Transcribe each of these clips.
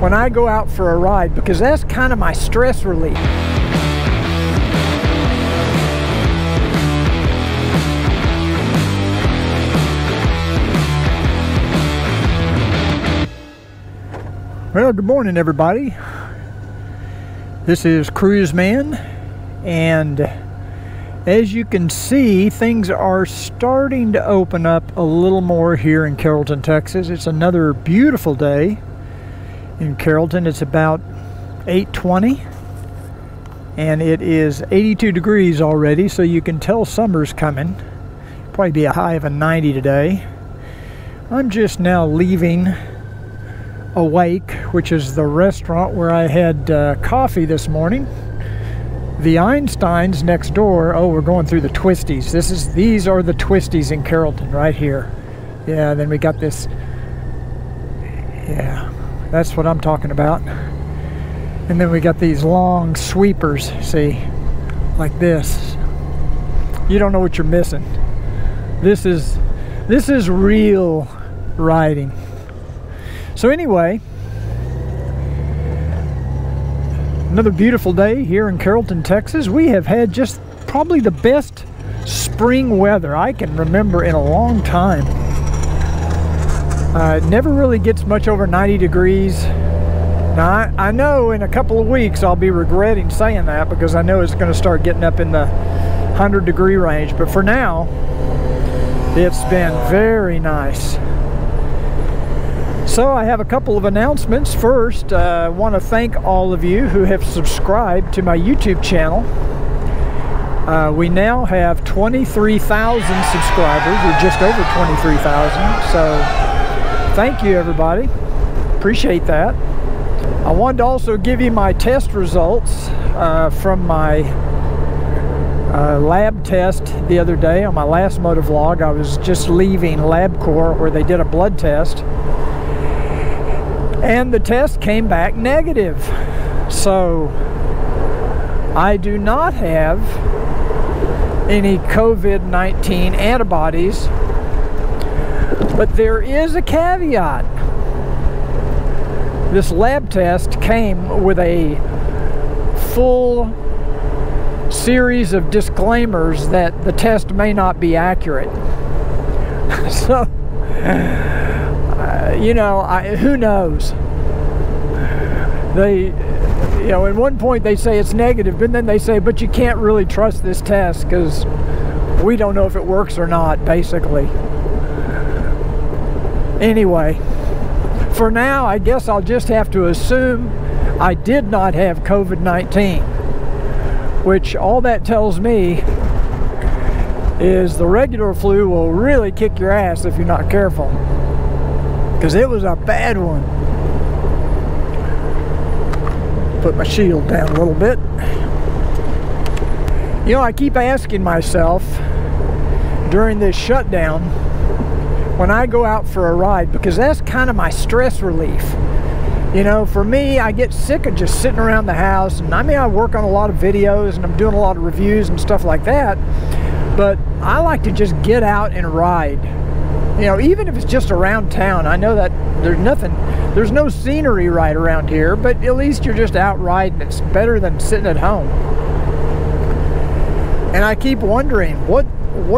when I go out for a ride, because that's kind of my stress relief. Well, good morning, everybody. This is Cruise Man, and as you can see, things are starting to open up a little more here in Carrollton, Texas. It's another beautiful day in Carrollton. It's about 8:20, and it is 82 degrees already, so you can tell summer's coming. Probably be a high of a 90 today. I'm just now leaving Awake, which is the restaurant where I had coffee this morning. The Einsteins next door. Oh, we're going through the twisties. These are the twisties in Carrollton right here. Yeah, then we got this. Yeah, that's what I'm talking about. And then we got these long sweepers, see, like this. You don't know what you're missing. This is real riding. So anyway, another beautiful day here in Carrollton, Texas. We have had just probably the best spring weather I can remember in a long time. It never really gets much over 90 degrees. Now, I know in a couple of weeks I'll be regretting saying that, because I know it's going to start getting up in the 100 degree range. But for now, it's been very nice. So I have a couple of announcements. First, I want to thank all of you who have subscribed to my YouTube channel. We now have 23,000 subscribers, or just over 23,000. So thank you, everybody. Appreciate that. I wanted to also give you my test results from my lab test the other day on my last motovlog. I was just leaving LabCorp where they did a blood test, and the test came back negative. So I do not have any COVID-19 antibodies, but there is a caveat. This lab test came with a full series of disclaimers that the test may not be accurate. So you know, who knows? They, you know, at one point they say it's negative, but then they say, but you can't really trust this test because we don't know if it works or not, basically. Anyway, for now, I guess I'll just have to assume I did not have COVID-19, which all that tells me is the regular flu will really kick your ass if you're not careful, because it was a bad one. Put my shield down a little bit. You know, I keep asking myself during this shutdown, when I go out for a ride, because that's kind of my stress relief. You know, for me, I get sick of just sitting around the house, and I mean, I work on a lot of videos and I'm doing a lot of reviews and stuff like that, but I like to just get out and ride. You know, even if it's just around town. I know that there's no scenery right around here, but at least you're just out riding. It's better than sitting at home. And I keep wondering, what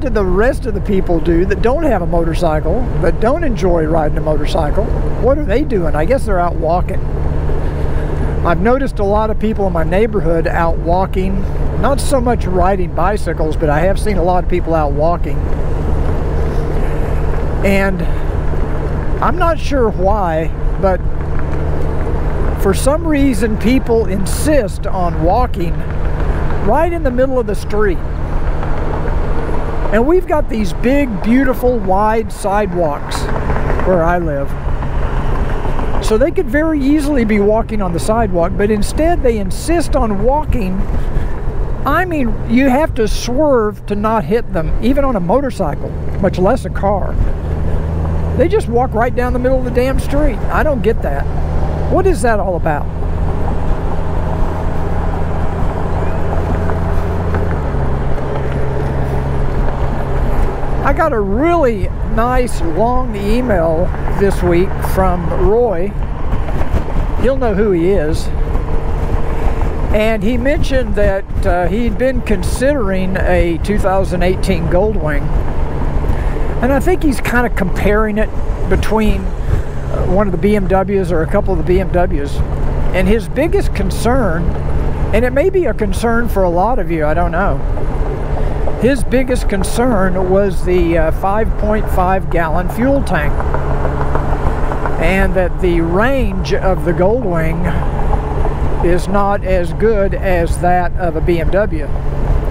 do the rest of the people do that don't have a motorcycle, that don't enjoy riding a motorcycle? What are they doing? I guess they're out walking. I've noticed a lot of people in my neighborhood out walking. Not so much riding bicycles, but I have seen a lot of people out walking. And I'm not sure why, but for some reason people insist on walking right in the middle of the street. And we've got these big, beautiful, wide sidewalks where I live. So they could very easily be walking on the sidewalk, but instead they insist on walking. I mean, you have to swerve to not hit them, even on a motorcycle, much less a car. They just walk right down the middle of the damn street. I don't get that. What is that all about? I got a really nice long email this week from Roy, He'll know who he is. And he mentioned that he'd been considering a 2018 Goldwing. And I think he's kind of comparing it between one of the BMWs or a couple of the BMWs. And his biggest concern, and it may be a concern for a lot of you, I don't know. His biggest concern was the 5.5-gallon fuel tank. And that the range of the Goldwing is not as good as that of a BMW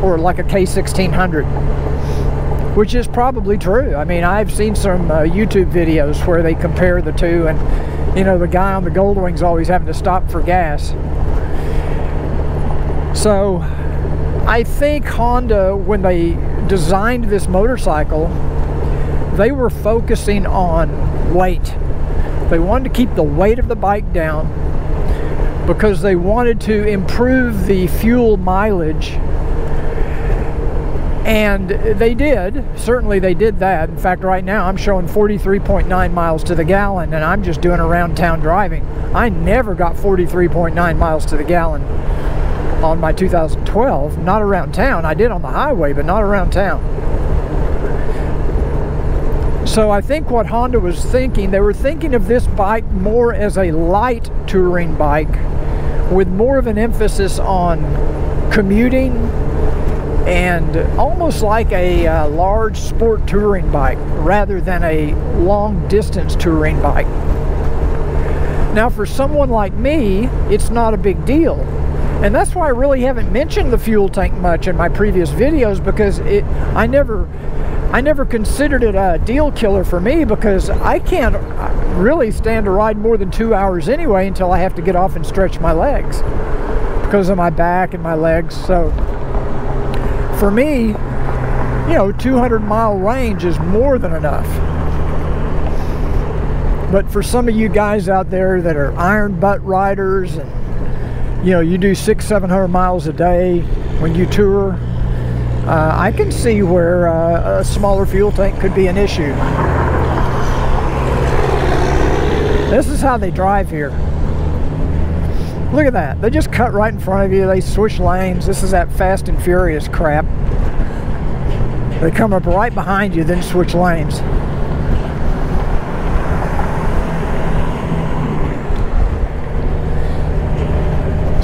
or like a K1600, which is probably true. I mean, I've seen some YouTube videos where they compare the two, and you know, the guy on the Goldwing's always having to stop for gas. So I think Honda, when they designed this motorcycle, they were focusing on weight. They wanted to keep the weight of the bike down because they wanted to improve the fuel mileage, and they did. Certainly they did that. In fact, right now I'm showing 43.9 miles to the gallon, and I'm just doing around town driving. I never got 43.9 miles to the gallon on my 2012, not around town. I did on the highway, but not around town. So I think what Honda was thinking, they were thinking of this bike more as a light touring bike with more of an emphasis on commuting and almost like a large sport touring bike rather than a long distance touring bike. Now for someone like me, it's not a big deal. And that's why I really haven't mentioned the fuel tank much in my previous videos, because I never considered it a deal killer for me, because I can't really stand to ride more than 2 hours anyway until I have to get off and stretch my legs because of my back and my legs. So for me, you know, 200-mile range is more than enough. But for some of you guys out there that are iron butt riders and, you know, you do 600-700 miles a day when you tour, I can see where a smaller fuel tank could be an issue. This is how they drive here. Look at that. They just cut right in front of you. They switch lanes. This is that Fast and Furious crap. They come up right behind you, then switch lanes.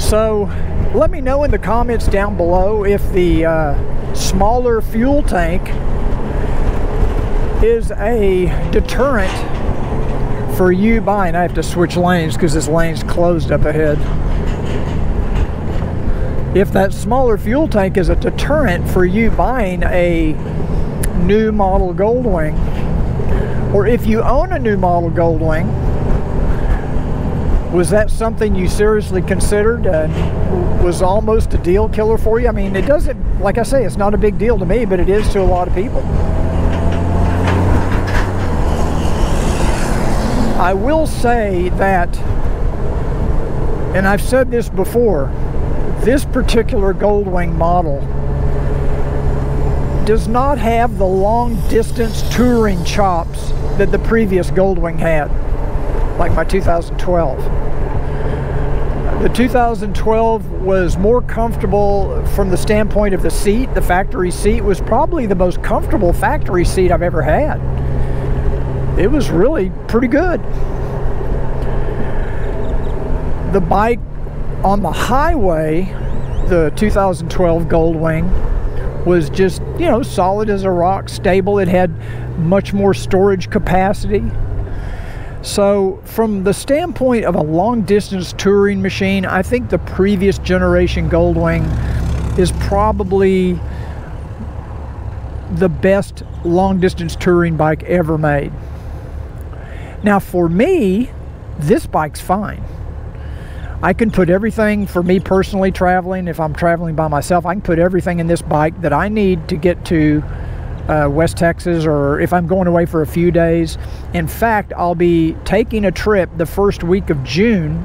So let me know in the comments down below if the smaller fuel tank is a deterrent for you buying. I have to switch lanes because this lane's closed up ahead. If that smaller fuel tank is a deterrent for you buying a new model Goldwing, or if you own a new model Goldwing, was that something you seriously considered? Was almost a deal killer for you? I mean, it doesn't, like I say, it's not a big deal to me, but it is to a lot of people. I will say that, and I've said this before, this particular Goldwing model does not have the long distance touring chops that the previous Goldwing had, like my 2012. The 2012 was more comfortable from the standpoint of the seat. The factory seat was probably the most comfortable factory seat I've ever had. It was really pretty good. The bike on the highway, the 2012 Goldwing, was just, you know, solid as a rock, stable. It had much more storage capacity. So from the standpoint of a long-distance touring machine, I think the previous generation Goldwing is probably the best long-distance touring bike ever made. Now for me, this bike's fine. I can put everything, for me personally traveling, if I'm traveling by myself, I can put everything in this bike that I need to get to West Texas, or if I'm going away for a few days. In fact, I'll be taking a trip the first week of June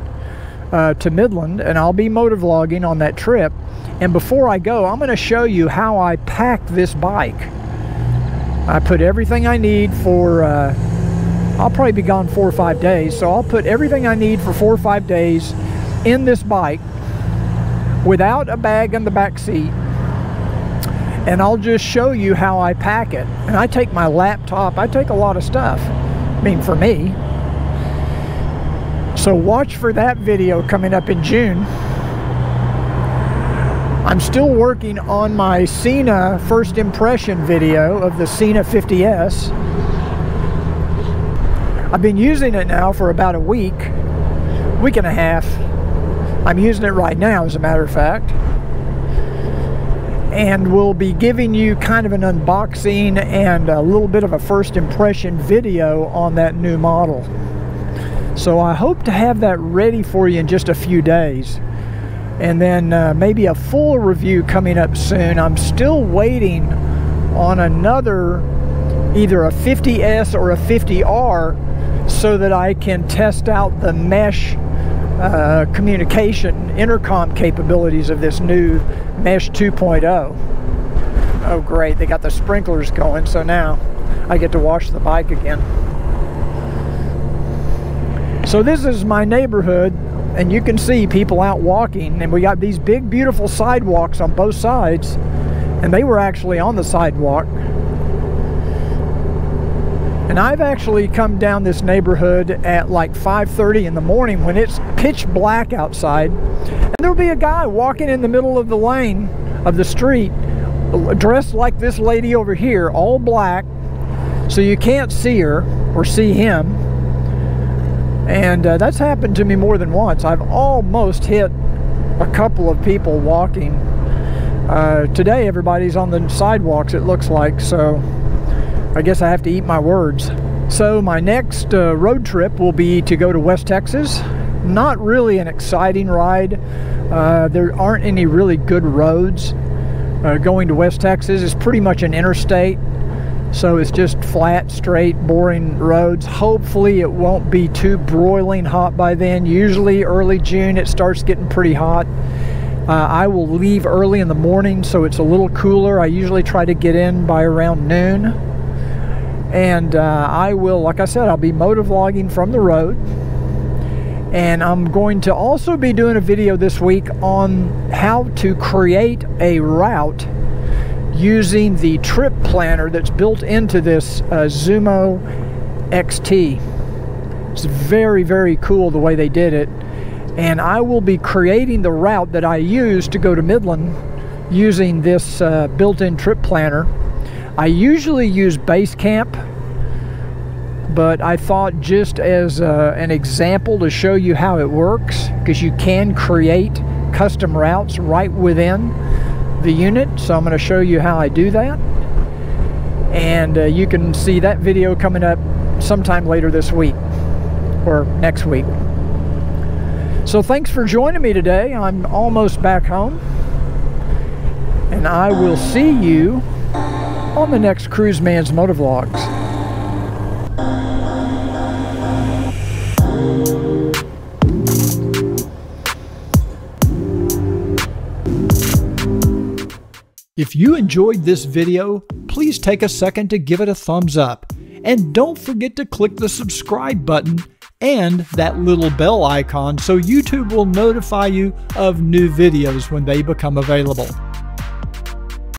to Midland, and I'll be motovlogging on that trip. And before I go, I'm going to show you how I pack this bike. I put everything I need for I'll probably be gone 4 or 5 days, so I'll put everything I need for 4 or 5 days in this bike without a bag in the back seat, and I'll just show you how I pack it. And I take my laptop, I take a lot of stuff, I mean, for me. So watch for that video coming up in June. I'm still working on my Sena first impression video of the Sena 50S. I've been using it now for about a week, week and a half. I'm using it right now, as a matter of fact. And we'll be giving you kind of an unboxing and a little bit of a first impression video on that new model. So I hope to have that ready for you in just a few days. And then maybe a full review coming up soon. I'm still waiting on another, either a 50S or a 50R, so that I can test out the mesh communication intercom capabilities of this new mesh 2.0. Oh great, they got the sprinklers going, so now I get to wash the bike again. So this is my neighborhood, and you can see people out walking, and we got these big beautiful sidewalks on both sides, and they were actually on the sidewalk. And I've actually come down this neighborhood at like 5:30 in the morning when it's pitch black outside, and there'll be a guy walking in the middle of the lane of the street dressed like this lady over here, all black, so you can't see her or see him. And that's happened to me more than once. I've almost hit a couple of people walking. Today everybody's on the sidewalks, it looks like, so I guess I have to eat my words. So my next road trip will be to go to West Texas. Not really an exciting ride. There aren't any really good roads going to West Texas. It's pretty much an interstate. So it's just flat, straight, boring roads. Hopefully it won't be too broiling hot by then. Usually early June it starts getting pretty hot. I will leave early in the morning so it's a little cooler. I usually try to get in by around noon. And I will, like I said, I'll be motovlogging from the road. And I'm going to also be doing a video this week on how to create a route using the trip planner that's built into this Zumo XT. It's very, very cool the way they did it. And I will be creating the route that I use to go to Midland using this built-in trip planner. I usually use Basecamp, but I thought just as an example to show you how it works, because you can create custom routes right within the unit. So I'm going to show you how I do that, and you can see that video coming up sometime later this week or next week. So thanks for joining me today. I'm almost back home, and I will see you on the next Cruise Man's Motovlogs. If you enjoyed this video, please take a second to give it a thumbs up, and don't forget to click the subscribe button and that little bell icon so YouTube will notify you of new videos when they become available.